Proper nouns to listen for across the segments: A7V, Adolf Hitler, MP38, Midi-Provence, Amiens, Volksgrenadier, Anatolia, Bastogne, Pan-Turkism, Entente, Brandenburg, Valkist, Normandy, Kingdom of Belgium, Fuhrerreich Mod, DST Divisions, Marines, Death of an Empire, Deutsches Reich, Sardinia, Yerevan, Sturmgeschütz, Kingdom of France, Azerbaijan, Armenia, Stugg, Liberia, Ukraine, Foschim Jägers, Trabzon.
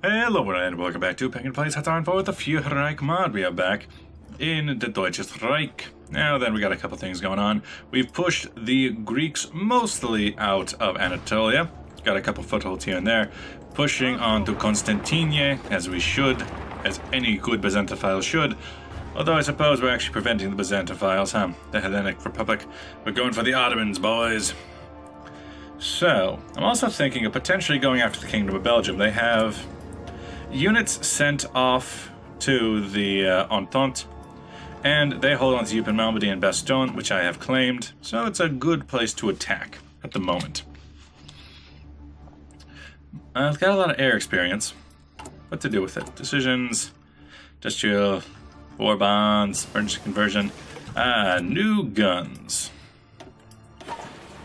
Hello and welcome back to Packing Plays Hats on for the Fuhrerreich Mod. We are back in the Deutsches Reich. Now then, we got a couple things going on. We've pushed the Greeks mostly out of Anatolia. Got a couple footholds here and there. Pushing on to Constantine, as we should, as any good Byzantophile should. Although I suppose we're actually preventing the Byzantophiles, huh? The Hellenic Republic. We're going for the Ottomans, boys. So, I'm also thinking of potentially going after the Kingdom of Belgium. They have units sent off to the Entente, and they hold on to Ypres, Normandy, and Bastogne, which I have claimed, so it's a good place to attack at the moment. I've got a lot of air experience. What to do with it? Decisions, industrial, war bonds, furniture conversion. Ah, new guns.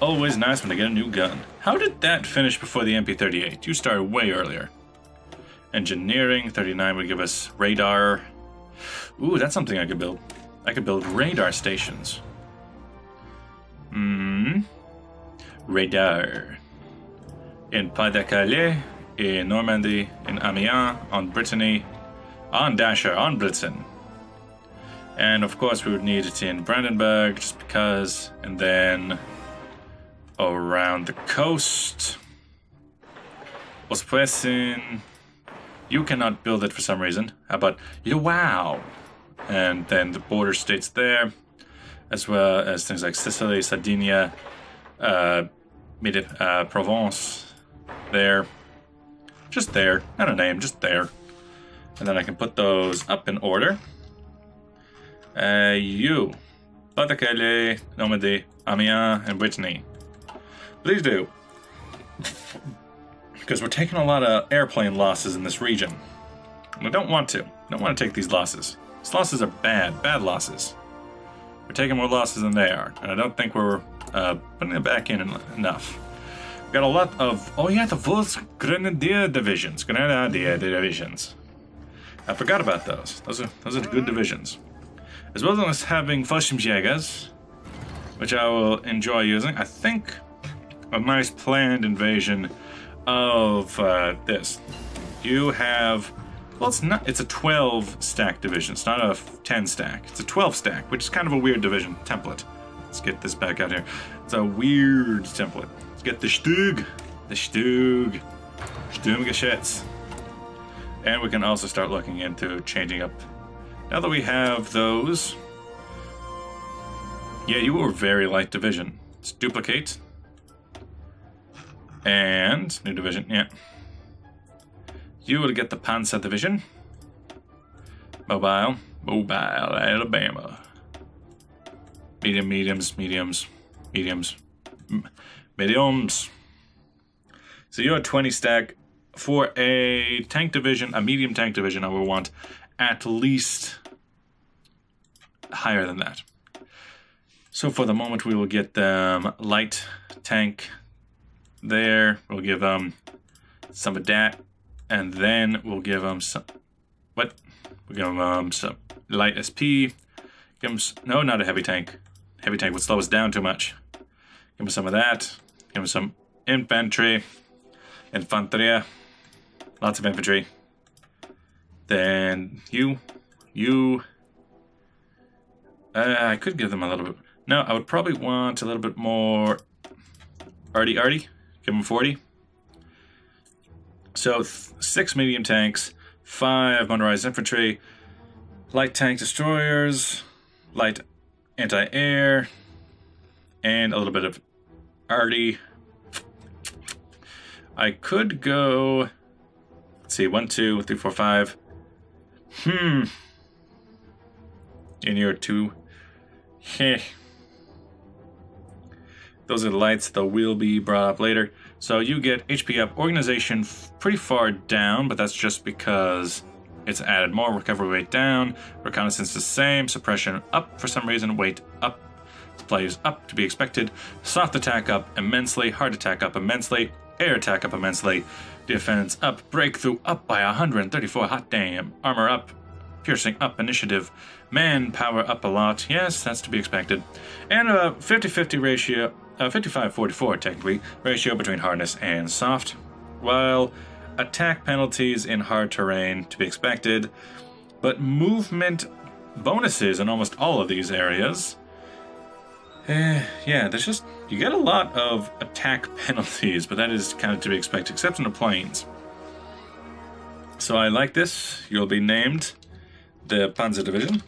Always nice when I get a new gun. How did that finish before the MP38? You started way earlier. Engineering, 39 would give us radar. Ooh, that's something I could build. I could build radar stations. Radar. In Pas de Calais, in Normandy, in Amiens, on Brittany, on Dasher, on Blitzen. And of course we would need it in Brandenburg, just because, and then around the coast. Ospressen. You cannot build it for some reason. How about Wow? And then the border states there, as well as things like Sicily, Sardinia, Midi-Provence, there. Just there. Not a name, just there. And then I can put those up in order. You. Pas de Calais, Normandy, Amiens, and Brittany. Please do. Because we're taking a lot of airplane losses in this region. We don't want to. Don't want to take these losses. These losses are bad. Bad losses. We're taking more losses than they are. And I don't think we're putting it back in enough. We've got a lot of... Oh yeah, the Volksgrenadier divisions. Grenadier divisions. I forgot about those. Those are good divisions. As well as having Foschim Jägers, which I will enjoy using. I think a nice planned invasion of this. You have, well, it's not, it's a 12 stack division. It's not a 10 stack. It's a 12 stack, which is kind of a weird division template. Let's get this back out here. It's a weird template. Let's get the Stug. The Stug. Sturmgeschütz. And we can also start looking into changing up. Now that we have those. Yeah, you were a very light division. Let's duplicate. And new division, yeah. You will get the Panzer division. Mobile, Alabama. Mediums. So you're a 20 stack for a tank division, a medium tank division. I will want at least higher than that. So for the moment, we will get them light tank. There, we'll give them some of that, and then we'll give them some. What? We'll give them some light SP. Give them no, not a heavy tank. Heavy tank would slow us down too much. Give them some of that. Give them some infantry, lots of infantry. Then you. I could give them a little bit. No, I would probably want a little bit more. Arty. Give them 40. So 6 medium tanks, 5 motorized infantry, light tank destroyers, light anti-air, and a little bit of arty. I could go, let's see, 1, 2, 3, 4, 5. In your 2. Heh. Those are the lights that will be brought up later. So you get HP up, organization pretty far down, but that's just because it's added more. Recovery weight down, reconnaissance the same, suppression up for some reason, weight up, supplies up to be expected, soft attack up immensely, hard attack up immensely, air attack up immensely, defense up, breakthrough up by 134, hot damn, armor up, piercing up, initiative, manpower up a lot, yes, that's to be expected, and a 50-50 ratio. 55-44 technically, ratio between hardness and soft, while attack penalties in hard terrain to be expected, but movement bonuses in almost all of these areas. Yeah, there's just, you get a lot of attack penalties, but that is kind of to be expected, except in the plains. So I like this. You'll be named the Panzer Division.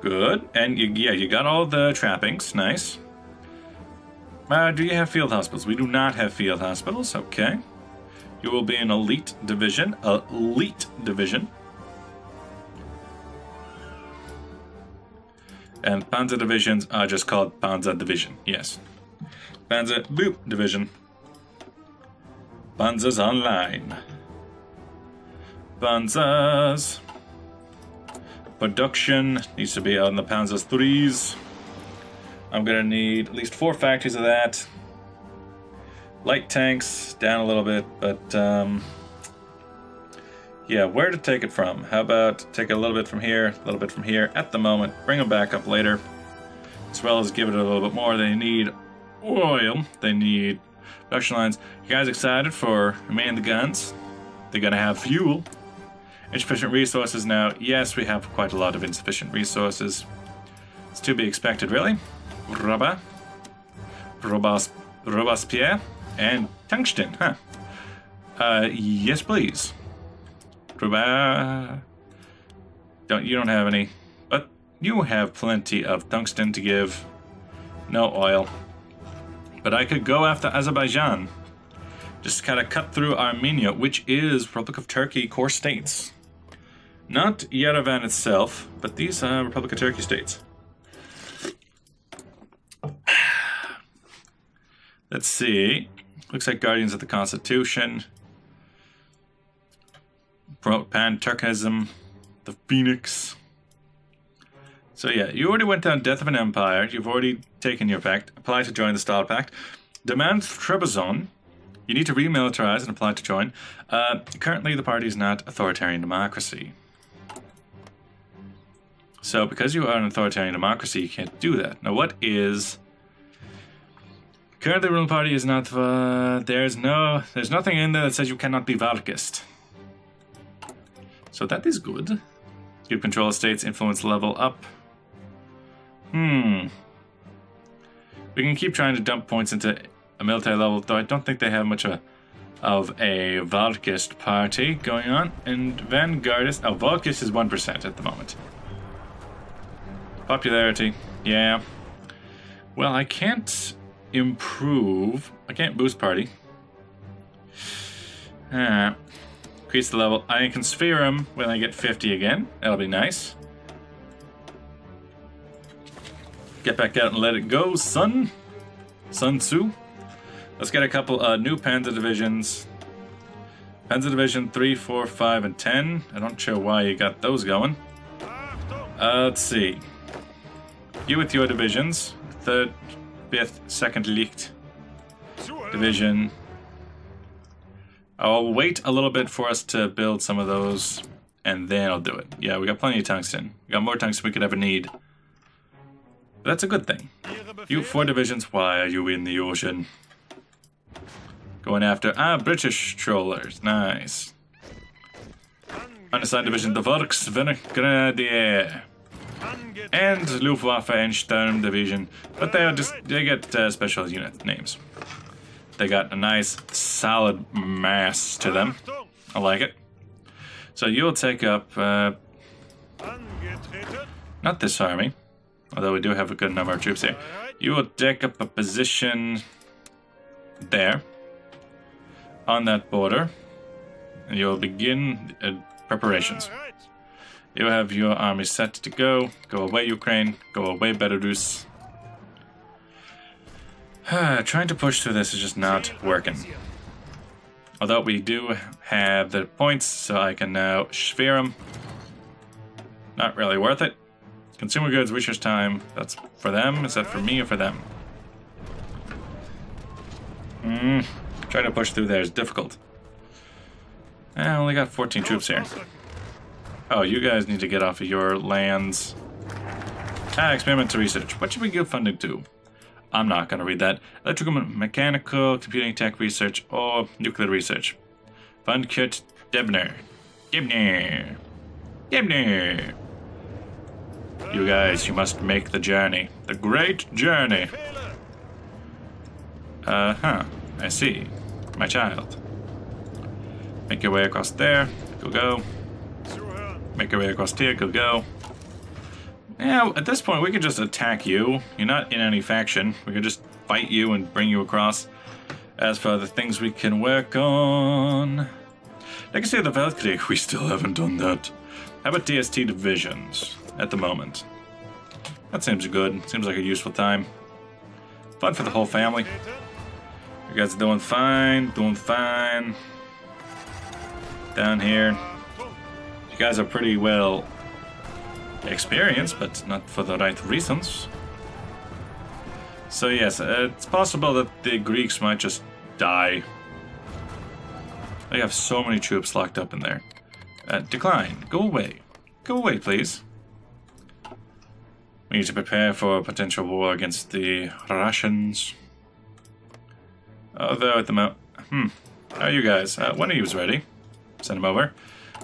Good. And you got all the trappings. Nice. Do you have field hospitals? We do not have field hospitals. Okay. You will be an elite division. And Panzer Divisions are just called Panzer Division. Yes. Panzer Boop Division. Panzers online. Panzers. Production needs to be on the Panzers 3s. I'm gonna need at least 4 factories of that. Light tanks down a little bit, but yeah, where to take it from? How about take a little bit from here, a little bit from here at the moment, bring them back up later, as well as give it a little bit more. They need oil, they need production lines. You guys excited for manning the guns? They're gonna have fuel. Insufficient resources now. Yes, we have quite a lot of insufficient resources. It's to be expected, really. Rubber, Robespierre, and tungsten, huh? Yes, please. Rubber. You don't have any, but you have plenty of tungsten to give. No oil. But I could go after Azerbaijan. Just kind of cut through Armenia, which is Republic of Turkey core states. Not Yerevan itself, but these are Republic of Turkey states. Let's see. Looks like Guardians of the Constitution. Pan-Turkism. The Phoenix. So yeah, you already went down Death of an Empire. You've already taken your pact. Apply to join the Star Pact. Demand Trabzon. You need to remilitarize and apply to join. Currently, the party is not authoritarian democracy. So because you are an authoritarian democracy, you can't do that. Now what is... Currently, the ruling party is not... There's nothing in there that says you cannot be Valkist. So that is good. Give control of states, influence level up. We can keep trying to dump points into... a military level, though I don't think they have much of a Valkist party going on. And Vanguardist... Oh, Valkist is 1% at the moment. Popularity. Yeah. Well, I can't improve... I can't boost party. Increase the level. I can sphere him when I get 50 again. That'll be nice. Get back out and let it go, son. Sun Tzu. Let's get a couple new Panzer Divisions. Panzer Division 3, 4, 5, and 10. I don't sure why you got those going. Let's see. You with your divisions. 3rd, 5th, 2nd Licht Division. I'll wait a little bit for us to build some of those, and then I'll do it. Yeah, we got plenty of tungsten. We got more tungsten we could ever need. But that's a good thing. You 4 divisions, why are you in the ocean? Going after British trawlers. Nice. Underside division, the Volksgrenadier. And Luftwaffe and Sturm division. But they are just, they get special unit names. They got a nice solid mass to them. I like it. So you'll take up not this army, although we do have a good number of troops here. You will take up a position there on that border, and you'll begin preparations. You have your army set to go. Go away, Ukraine. Go away, Belarus. Trying to push through this is just not working. Although we do have the points, so I can now sphere them. Not really worth it. Consumer goods, research time. That's for them. Is that for me or for them? Trying to push through there is difficult. I only got 14 troops here. Oh, you guys need to get off of your lands. Experiment to research. What should we give funding to? I'm not going to read that. Electrical, mechanical, computing, tech research, or nuclear research. Fundkurt Debner. Debner. You guys, you must make the journey. The great journey. I see. My child. Make your way across there. Go, go. Make your way across here. Go, go. Now, at this point, we could just attack you. You're not in any faction. We could just fight you and bring you across. As for the things we can work on... I can say the Valkyrie, we still haven't done that. How about DST divisions at the moment? That seems good. Seems like a useful time. Fun for the whole family. You guys are doing fine. Doing fine. Down here. You guys are pretty well experienced, but not for the right reasons. So yes, it's possible that the Greeks might just die. They have so many troops locked up in there. Decline. Go away. Go away, please. We need to prepare for a potential war against the Russians. Although at the moment... How are you guys? One of you is ready. Send them over.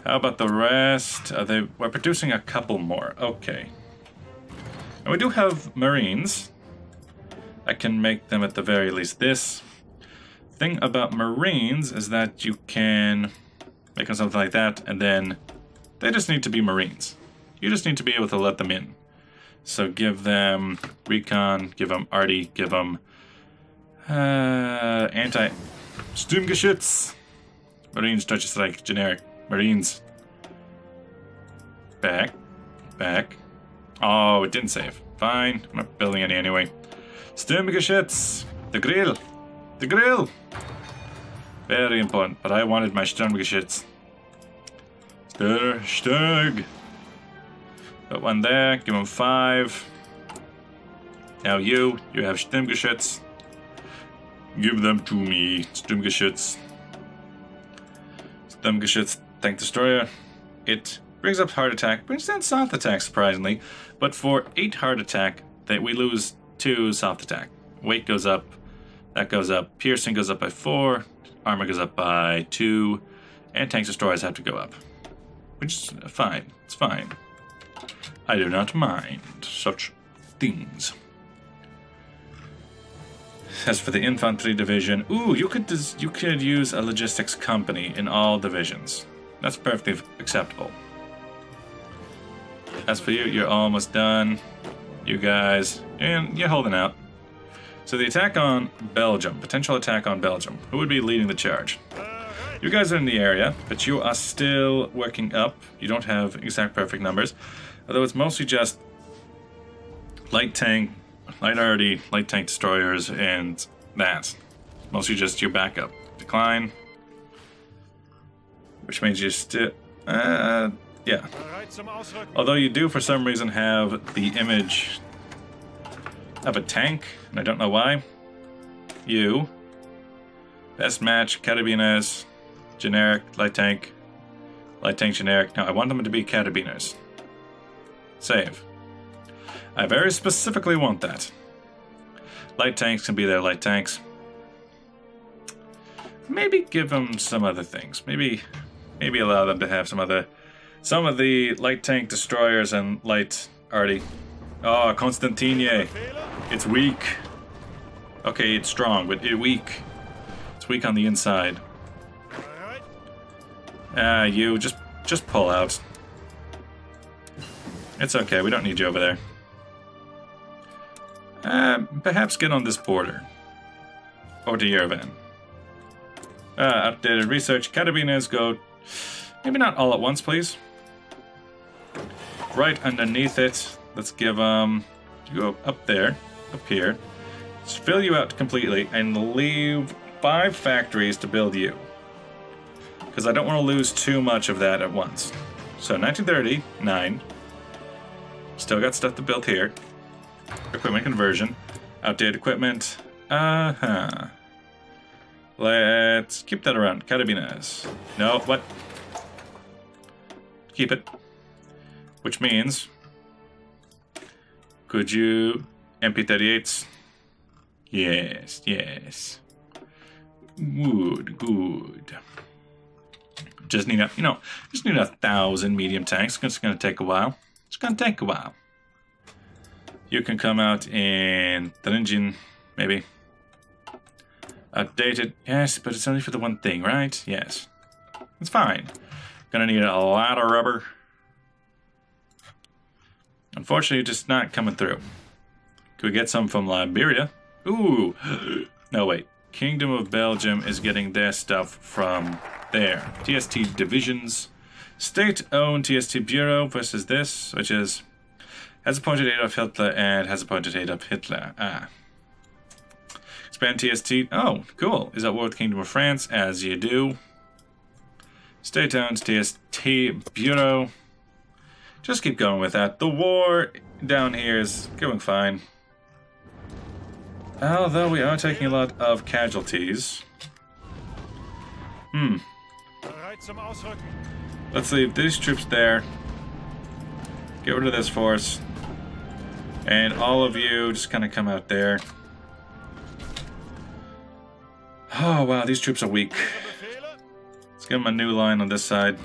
How about the rest? We're producing a couple more. Okay. And we do have Marines. I can make them at the very least this. Thing about Marines is that you can make them something like that, and then they just need to be Marines. You just need to be able to let them in. So give them recon, give them arty, give them Sturmgeschütz. Marines, Deutsches Reich, generic Marines. Back. Oh, it didn't save. Fine, I'm not building any anyway. Sturmgeschütz, the grill. The grill! Very important, but I wanted my Sturmgeschütz. Sturg! Put one there, give him 5. Now you have Sturmgeschütz. Give them to me, Sturmgeschütz. Sturmgeschütz, Tank Destroyer. It brings up Hard Attack, brings down Soft Attack, surprisingly. But for 8 Hard Attack, that we lose 2 Soft Attack. Weight goes up. That goes up. Piercing goes up by 4. Armor goes up by 2. And tanks destroyers have to go up. Which is fine. It's fine. I do not mind such things. As for the infantry division, ooh, you could use a logistics company in all divisions. That's perfectly acceptable. As for you, you're almost done. You guys, and you're holding out. So the attack on Belgium, potential attack on Belgium. Who would be leading the charge? You guys are in the area, but you are still working up. You don't have exact perfect numbers. Although it's mostly just light tank, light arty, light tank destroyers, and that. Mostly just your backup. Decline. Which means you're still... yeah. Although you do for some reason have the image of a tank, and I don't know why. You. Best match, Carabineers. Generic, light tank. Light tank, generic. No, I want them to be Carabineers. Save. I very specifically want that. Light tanks can be their light tanks. Maybe give them some other things. Maybe allow them to have some other... Some of the light tank destroyers and light arty. Oh, Constantine. It's weak. Okay, it's strong, but it's weak. It's weak on the inside. You just pull out. It's okay. We don't need you over there. Perhaps get on this border. Over to Yerevan. Updated research. Carabineers go. Maybe not all at once, please. Right underneath it. Let's give you go up there, up here. Just fill you out completely and leave 5 factories to build you. Because I don't want to lose too much of that at once. So 1939. Still got stuff to build here. Equipment conversion. Outdated equipment. Let's keep that around. Carabineers. No, what? Keep it. Which means... Could you MP38s? Yes, yes. Good, good. Just need a, you know, just need 1,000 medium tanks. It's going to take a while. It's going to take a while. You can come out in the engine, maybe. Updated. Yes, but it's only for the one thing, right? Yes. It's fine. Gonna need a lot of rubber. Unfortunately, just not coming through. Could we get some from Liberia? Ooh. No, wait. Kingdom of Belgium is getting their stuff from there. TST divisions. State-owned TST Bureau versus this, which is... Has appointed Adolf Hitler and has appointed Adolf Hitler. Ah. Expand TST. Oh, cool. Is that war with the Kingdom of France? As you do. State-owned TST Bureau. Just keep going with that. The war down here is going fine. Although we are taking a lot of casualties. Hmm. Let's leave these troops there. Get rid of this force. And all of you just kind of come out there. Oh, wow, these troops are weak. Let's give them a new line on this side.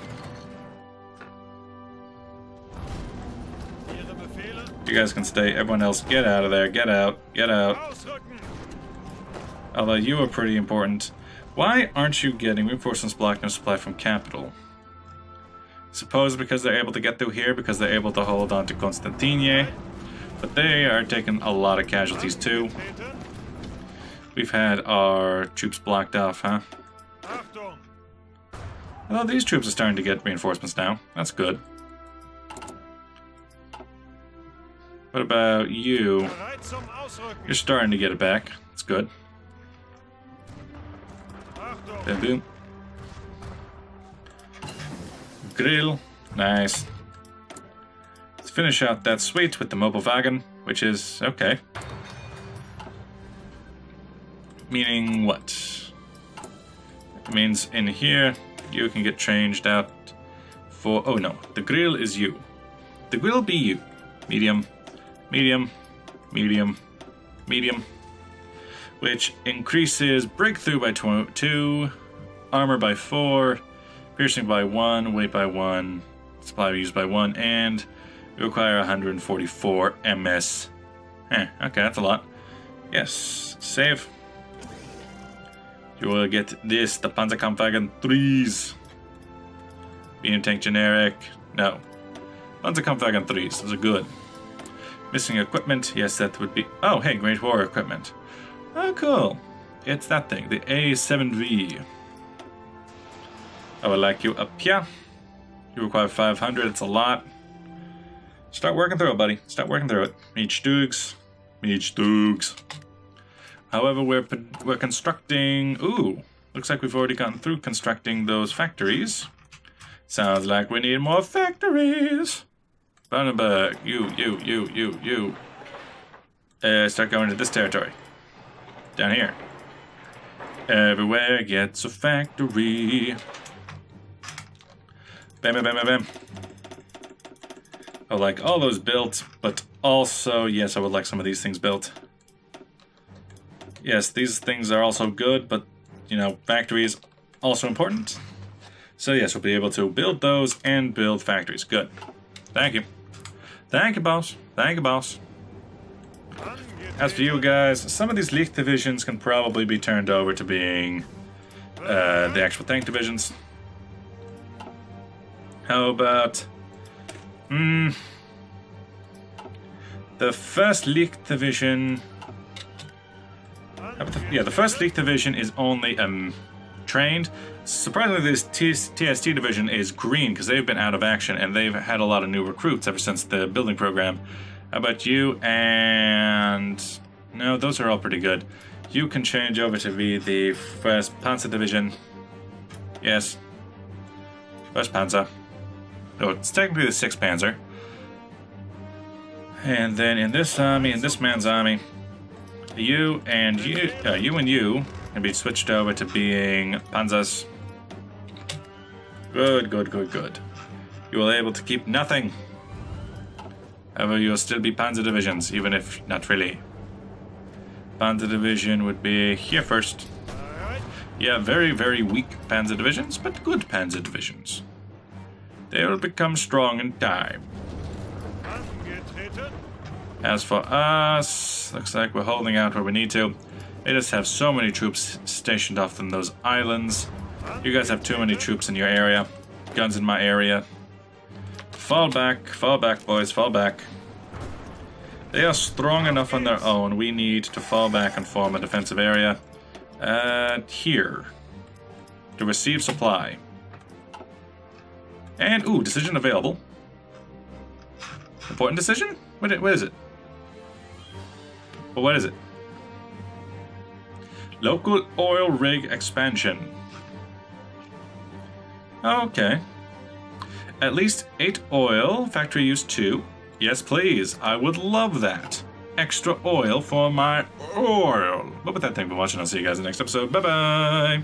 You guys can stay. Everyone else, get out of there. Get out. Get out. Although you are pretty important. Why aren't you getting reinforcements blocking supply from capital? Suppose because they're able to get through here, because they're able to hold on to Constantine. But they are taking a lot of casualties too. We've had our troops blocked off, huh? Although these troops are starting to get reinforcements now. That's good. What about you? You're starting to get it back. It's good. Boom, boom. Grill. Nice. Let's finish out that suite with the mobile wagon, which is okay. Meaning what? It means in here, you can get changed out for... Oh no, the grill is you. The grill be you. Medium. Medium, medium, medium, which increases breakthrough by 2, armor by 4, piercing by 1, weight by 1, supply used by 1, and you require 144 MS. Okay, that's a lot. Yes, save. You will get this, the Panzerkampfwagen 3s. Medium tank generic. No. Panzerkampfwagen 3s, those are good. Missing equipment? Yes, that would be... Oh, hey, Great War equipment. Oh, cool. It's that thing, the A7V. I would like you up here. You require 500, it's a lot. Start working through it, buddy. Start working through it. Meechdugs. Meechdugs. However, we're constructing... Ooh, looks like we've already gotten through constructing those factories. Sounds like we need more factories. Brandenburg, you. Start going to this territory. Down here. Everywhere gets a factory. Bam, bam, bam, bam, bam. I would like all those built, but also, yes, I would like some of these things built. Yes, these things are also good, but, you know, factories also important. So, yes, we'll be able to build those and build factories. Good. Thank you. Thank you, boss. Thank you, boss. As for you guys, some of these Licht divisions can probably be turned over to being the actual tank divisions. How about... the first Licht division... Yeah, the first Licht division is only trained. Surprisingly, this TST division is green because they've been out of action and they've had a lot of new recruits ever since the building program. How about you? And no, those are all pretty good. You can change over to be the first Panzer division. Yes, first Panzer. No, it's technically the 6th Panzer. And then in this army, in this man's army, you and you, you. And be switched over to being Panzers. Good, good, good, good. You will be able to keep nothing. However, you will still be Panzer divisions, even if not really. Panzer Division would be here first. Yeah, very, very weak Panzer Divisions, but good Panzer Divisions. They will become strong in time. As for us, looks like we're holding out where we need to. They just have so many troops stationed off in those islands. You guys have too many troops in your area. Guns in my area. Fall back, boys, fall back. They are strong enough on their own. We need to fall back and form a defensive area. Here. To receive supply. And, ooh, decision available. Important decision? What is it? Well, what is it? Local oil rig expansion. Okay. At least 8 oil. Factory use 2. Yes, please. I would love that. Extra oil for my oil. But with that, thank you for watching. I'll see you guys in the next episode. Bye-bye.